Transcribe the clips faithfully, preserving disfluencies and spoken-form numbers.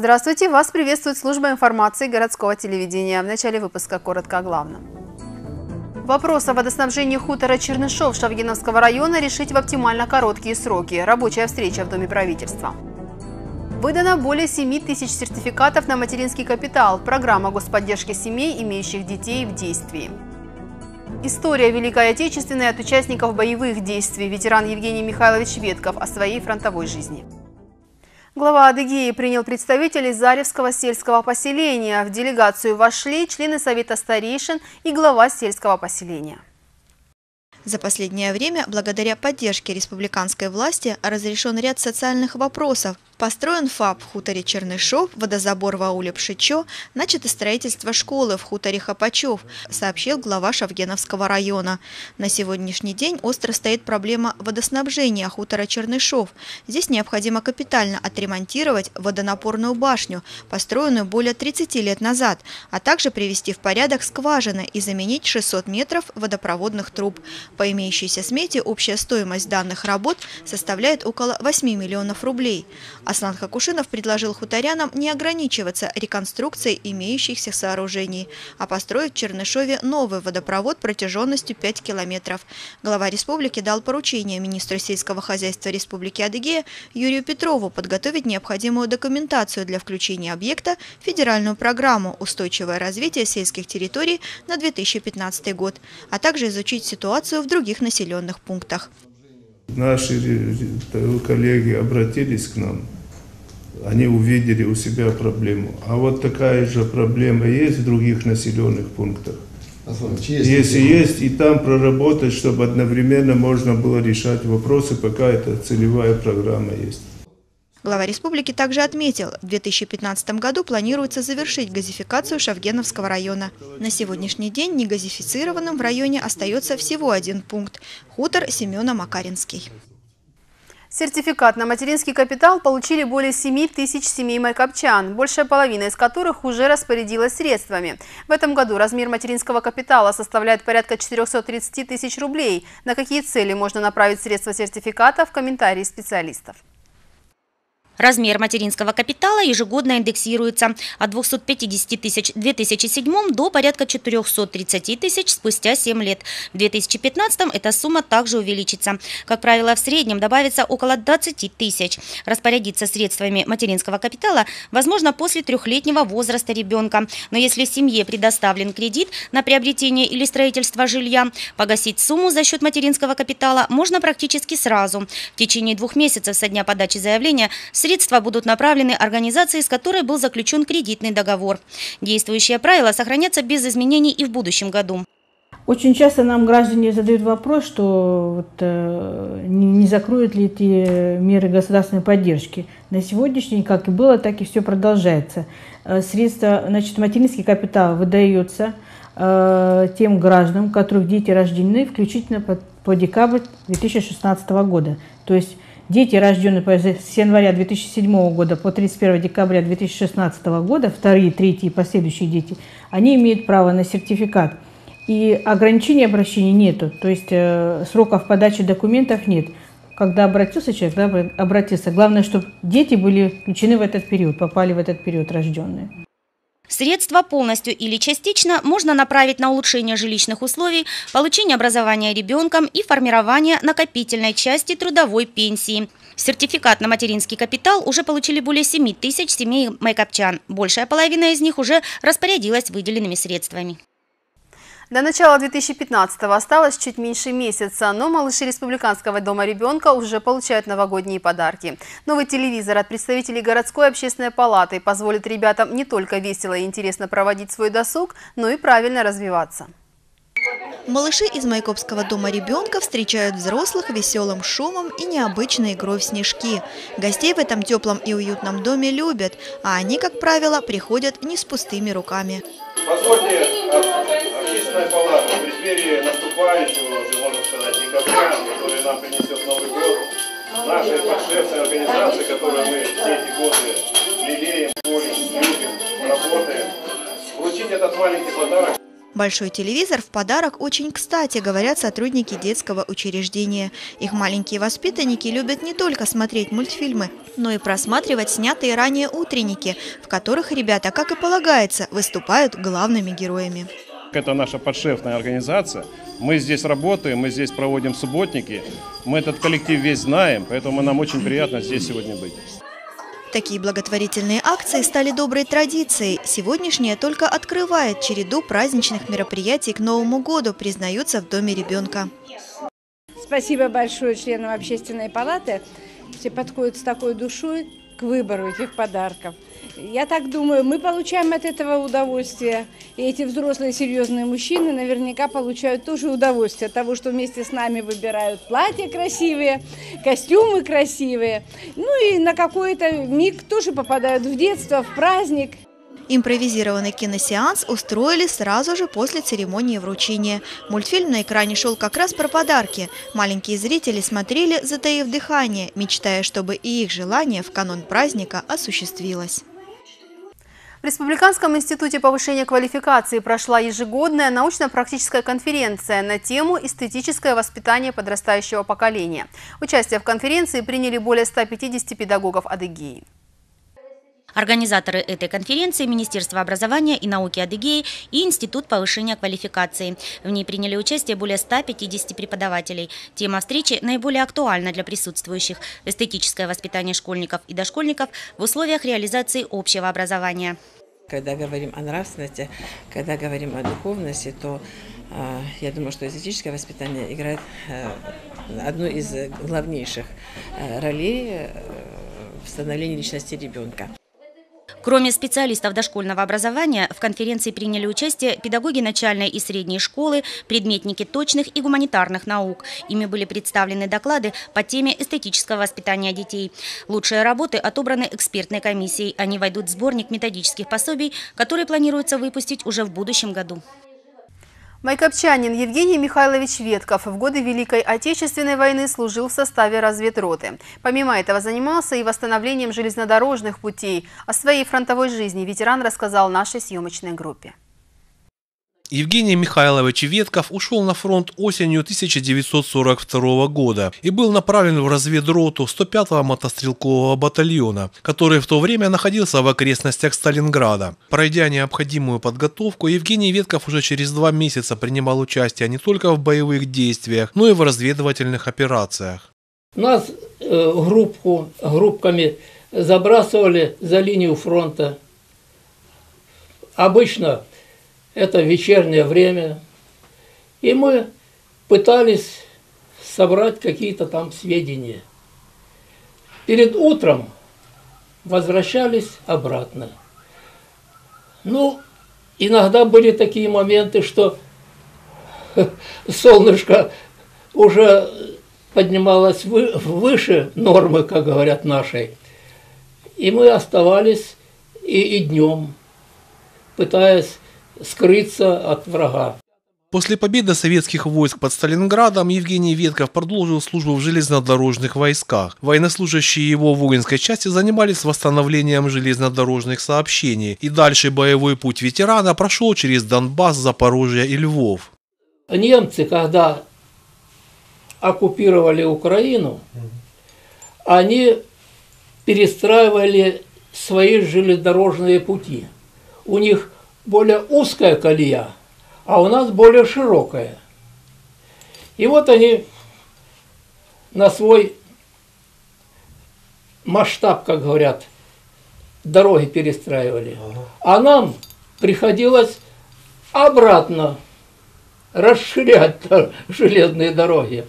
Здравствуйте! Вас приветствует служба информации городского телевидения. В начале выпуска коротко о главном. Вопрос о водоснабжении хутора Чернышов Шовгеновского района решить в оптимально короткие сроки. Рабочая встреча в Доме правительства. Выдано более семи тысяч сертификатов на материнский капитал. Программа господдержки семей, имеющих детей, в действии. История Великой Отечественной от участников боевых действий. Ветеран Евгений Михайлович Ветков о своей фронтовой жизни. Глава Адыгеи принял представителей Заревского сельского поселения. В делегацию вошли члены Совета старейшин и глава сельского поселения. За последнее время, благодаря поддержке республиканской власти, разрешен ряд социальных вопросов. Построен ФАП в хуторе Чернышов, водозабор в ауле Пшичо, начато строительство школы в хуторе Хапачев, сообщил глава Шовгеновского района. На сегодняшний день остро стоит проблема водоснабжения хутора Чернышов. Здесь необходимо капитально отремонтировать водонапорную башню, построенную более тридцати лет назад, а также привести в порядок скважины и заменить шестьсот метров водопроводных труб. По имеющейся смете общая стоимость данных работ составляет около восьми миллионов рублей. Аслан Хакушинов предложил хуторянам не ограничиваться реконструкцией имеющихся сооружений, а построить в Чернышове новый водопровод протяженностью пяти километров. Глава республики дал поручение министру сельского хозяйства Республики Адыгея Юрию Петрову подготовить необходимую документацию для включения объекта в федеральную программу «Устойчивое развитие сельских территорий на две тысячи пятнадцатый год», а также изучить ситуацию в других населенных пунктах. Наши коллеги обратились к нам, они увидели у себя проблему. А вот такая же проблема есть в других населенных пунктах. А если есть, и там проработать, чтобы одновременно можно было решать вопросы, пока эта целевая программа есть. Глава республики также отметил, в две тысячи пятнадцатом году планируется завершить газификацию Шовгеновского района. На сегодняшний день негазифицированным в районе остается всего один пункт – хутор Семена Макаринский. Сертификат на материнский капитал получили более семи тысяч семей майкопчан, большая половина из которых уже распорядилась средствами. В этом году размер материнского капитала составляет порядка четырёхсот тридцати тысяч рублей. На какие цели можно направить средства сертификата – в комментарии специалистов. Размер материнского капитала ежегодно индексируется от двухсот пятидесяти тысяч в две тысячи седьмом до порядка четырёхсот тридцати тысяч спустя семь лет. В две тысячи пятнадцатом эта сумма также увеличится. Как правило, в среднем добавится около двадцати тысяч. Распорядиться средствами материнского капитала возможно после трехлетнего возраста ребенка. Но если семье предоставлен кредит на приобретение или строительство жилья, погасить сумму за счет материнского капитала можно практически сразу. В течение двух месяцев со дня подачи заявления средства Средства будут направлены организации, с которой был заключен кредитный договор. Действующие правила сохранятся без изменений и в будущем году. Очень часто нам граждане задают вопрос, что вот, не закроют ли эти меры государственной поддержки. На сегодняшний день как и было, так и все продолжается. Средства, значит, материнский капитал выдается тем гражданам, у которых дети рождены, включительно по, по декабрь две тысячи шестнадцатого года. То есть дети, рожденные с января две тысячи седьмого года по тридцать первое декабря две тысячи шестнадцатого года, вторые, третьи и последующие дети, они имеют право на сертификат. И ограничений обращений нету, то есть э, сроков подачи документов нет. Когда обратился человек, да, обратился. Главное, чтобы дети были включены в этот период, попали в этот период рожденные. Средства полностью или частично можно направить на улучшение жилищных условий, получение образования ребенком и формирование накопительной части трудовой пенсии. Сертификат на материнский капитал уже получили более семи тысяч семей майкопчан. Большая половина из них уже распорядилась выделенными средствами. До начала две тысячи пятнадцатого осталось чуть меньше месяца, но малыши Республиканского дома ребенка уже получают новогодние подарки. Новый телевизор от представителей городской общественной палаты позволит ребятам не только весело и интересно проводить свой досуг, но и правильно развиваться. Малыши из Майкопского дома ребенка встречают взрослых веселым шумом и необычной игрой в снежки. Гостей в этом теплом и уютном доме любят, а они, как правило, приходят не с пустыми руками. Позвольте, общественная палата в преддверии наступающего, уже можно сказать, декабря, который нам принесет Новый год, нашей подшефской организации, которую мы все эти годы лелеем, любим, работаем, вручить этот маленький подарок Большой телевизор в подарок очень кстати, говорят сотрудники детского учреждения. Их маленькие воспитанники любят не только смотреть мультфильмы, но и просматривать снятые ранее утренники, в которых ребята, как и полагается, выступают главными героями. Это наша подшефная организация. Мы здесь работаем, мы здесь проводим субботники. Мы этот коллектив весь знаем, поэтому нам очень приятно здесь сегодня быть. Такие благотворительные акции стали доброй традицией. Сегодняшняя только открывает череду праздничных мероприятий к Новому году, признаются в Доме ребенка. Спасибо большое членам Общественной палаты. Все подходят с такой душой к выбору этих подарков. Я так думаю, мы получаем от этого удовольствие. И эти взрослые серьезные мужчины наверняка получают тоже удовольствие от того, что вместе с нами выбирают платья красивые, костюмы красивые. Ну и на какой-то миг тоже попадают в детство, в праздник. Импровизированный киносеанс устроили сразу же после церемонии вручения. Мультфильм на экране шел как раз про подарки. Маленькие зрители смотрели, затаив дыхание, мечтая, чтобы и их желание в канун праздника осуществилось. В Республиканском институте повышения квалификации прошла ежегодная научно-практическая конференция на тему «Эстетическое воспитание подрастающего поколения». Участие в конференции приняли более ста пятидесяти педагогов Адыгеи. Организаторы этой конференции – Министерство образования и науки Адыгеи и Институт повышения квалификации. В ней приняли участие более ста пятидесяти преподавателей. Тема встречи наиболее актуальна для присутствующих – эстетическое воспитание школьников и дошкольников в условиях реализации общего образования. Когда говорим о нравственности, когда говорим о духовности, то э, я думаю, что эстетическое воспитание играет э, одну из главнейших э, ролей э, в становлении личности ребенка. Кроме специалистов дошкольного образования, в конференции приняли участие педагоги начальной и средней школы, предметники точных и гуманитарных наук. Ими были представлены доклады по теме эстетического воспитания детей. Лучшие работы отобраны экспертной комиссией. Они войдут в сборник методических пособий, которые планируется выпустить уже в будущем году. Майкопчанин Евгений Михайлович Ветков в годы Великой Отечественной войны служил в составе разведроты. Помимо этого занимался и восстановлением железнодорожных путей. О своей фронтовой жизни ветеран рассказал нашей съемочной группе. Евгений Михайлович Ветков ушел на фронт осенью тысяча девятьсот сорок второго года и был направлен в разведроту сто пятого мотострелкового батальона, который в то время находился в окрестностях Сталинграда. Пройдя необходимую подготовку, Евгений Ветков уже через два месяца принимал участие не только в боевых действиях, но и в разведывательных операциях. Нас э, группку, группками забрасывали за линию фронта. Обычно это вечернее время, и мы пытались собрать какие-то там сведения. Перед утром возвращались обратно. Ну, иногда были такие моменты, что солнышко уже поднималось выше нормы, как говорят нашей, и мы оставались и, и днем, пытаясь скрыться от врага. После победы советских войск под Сталинградом Евгений Ветков продолжил службу в железнодорожных войсках. Военнослужащие его воинской части занимались восстановлением железнодорожных сообщений, и дальше боевой путь ветерана прошел через Донбасс, Запорожье и Львов. Немцы, когда оккупировали Украину, они перестраивали свои железнодорожные пути. У них более узкая колея, а у нас более широкая. И вот они на свой масштаб, как говорят, дороги перестраивали. А нам приходилось обратно расширять железные дороги.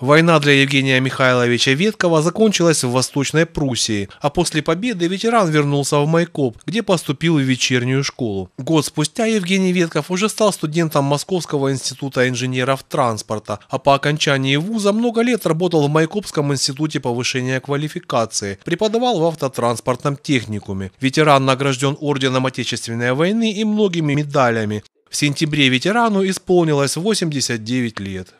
Война для Евгения Михайловича Веткова закончилась в Восточной Пруссии, а после победы ветеран вернулся в Майкоп, где поступил в вечернюю школу. Год спустя Евгений Ветков уже стал студентом Московского института инженеров транспорта, а по окончании вуза много лет работал в Майкопском институте повышения квалификации, преподавал в автотранспортном техникуме. Ветеран награжден орденом Отечественной войны и многими медалями. В сентябре ветерану исполнилось восемьдесят девять лет.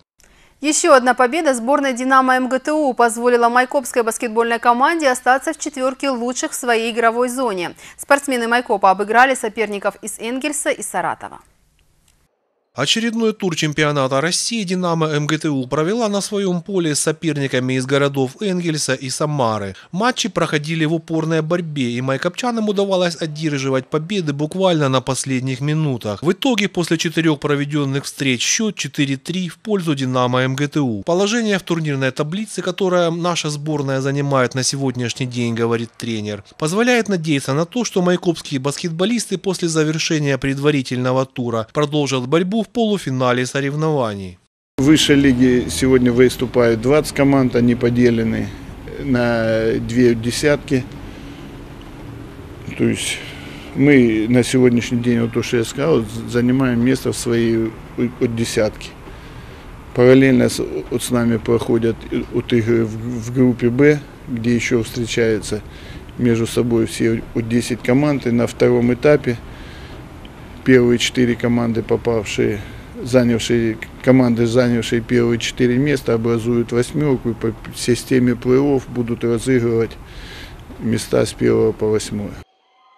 Еще одна победа сборной «Динамо МГТУ» позволила майкопской баскетбольной команде остаться в четверке лучших в своей игровой зоне. Спортсмены Майкопа обыграли соперников из Энгельса и Саратова. Очередной тур чемпионата России «Динамо МГТУ» провела на своем поле с соперниками из городов Энгельса и Самары. Матчи проходили в упорной борьбе, и майкопчанам удавалось одерживать победы буквально на последних минутах. В итоге после четырех проведенных встреч счет четыре-три в пользу «Динамо МГТУ». Положение в турнирной таблице, которое наша сборная занимает на сегодняшний день, говорит тренер, позволяет надеяться на то, что майкопские баскетболисты после завершения предварительного тура продолжат борьбу в полуфинале соревнований. В высшей лиге сегодня выступают двадцать команд, они поделены на две десятки. То есть мы на сегодняшний день, вот то, что я сказал, занимаем место в своей от десятки. Параллельно с, вот с нами проходят от игры в, в группе «Б», где еще встречаются между собой все от десять команд, и на втором этапе первые четыре команды, попавшие, занявшие, команды, занявшие первые четыре места, образуют восьмерку и по системе плей-офф будут разыгрывать места с первого по восьмое.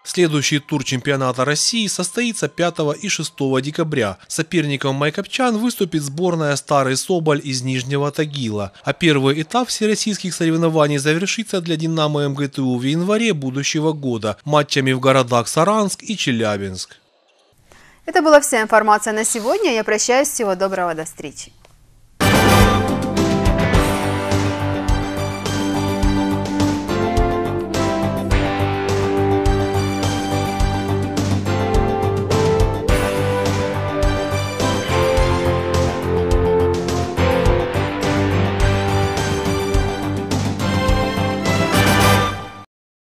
Следующий тур чемпионата России состоится пятого и шестого декабря. Соперником майкопчан выступит сборная «Старый Соболь» из Нижнего Тагила. А первый этап всероссийских соревнований завершится для «Динамо МГТУ» в январе будущего года матчами в городах Саранск и Челябинск. Это была вся информация на сегодня. Я прощаюсь. Всего доброго. До встречи.